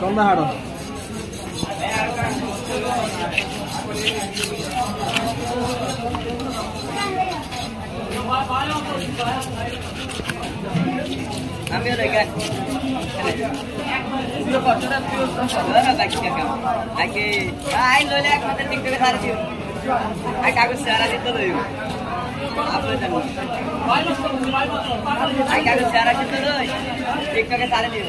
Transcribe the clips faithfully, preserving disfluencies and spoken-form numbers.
كم هذا؟ أمي لك. لو كنت تفيض لا تكشف كم. أكيد. أي لو لك ما تنتبه بخارجيو. أكاكو سيارة تدلويو. أبدا تدلو. أكاكو سيارة تدلوي. تكتوك سيارة تدلو.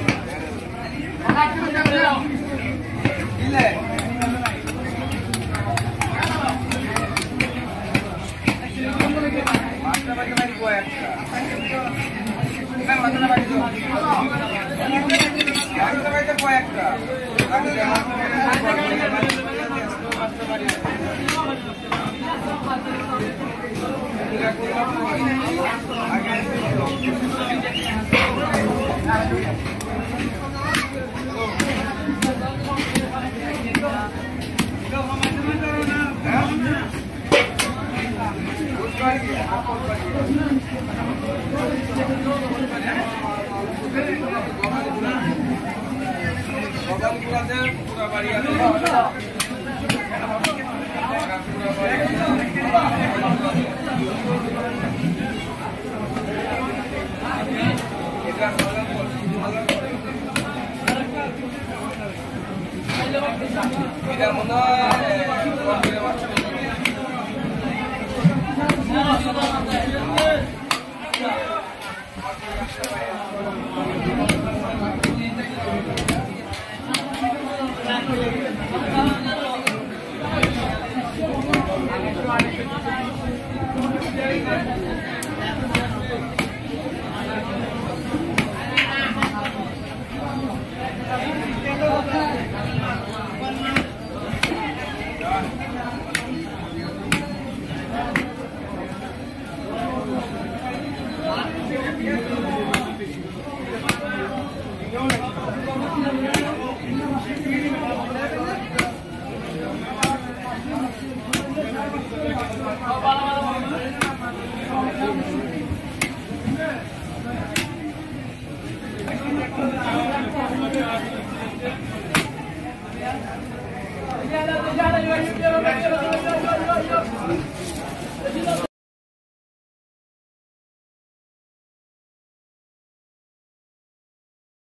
Thank you.